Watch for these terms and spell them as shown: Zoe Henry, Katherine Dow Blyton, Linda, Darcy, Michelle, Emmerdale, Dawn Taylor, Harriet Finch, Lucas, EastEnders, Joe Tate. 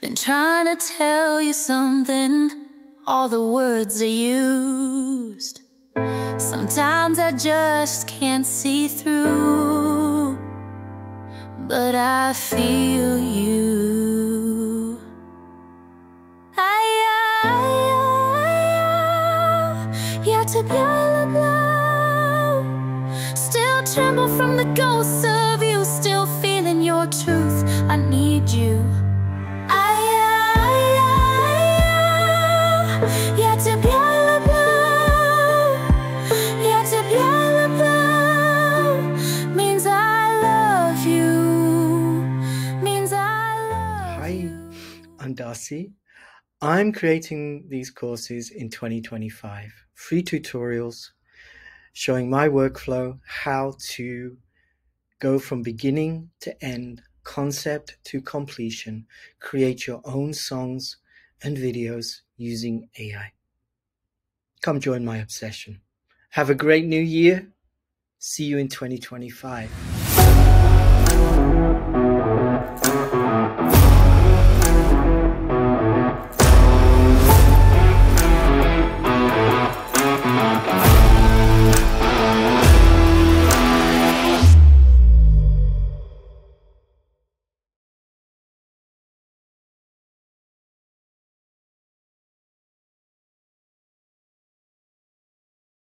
Been trying to tell you something, all the words are used. Sometimes I just can't see through, but I feel you. Yet to pale blue, still tremble from the ghosts of you, still feeling your truth. I need you. Yet to pale. Darcy. I'm creating these courses in 2025, free tutorials showing my workflow, how to go from beginning to end, concept to completion, create your own songs and videos using AI. Come join my obsession. Have a great new year. See you in 2025.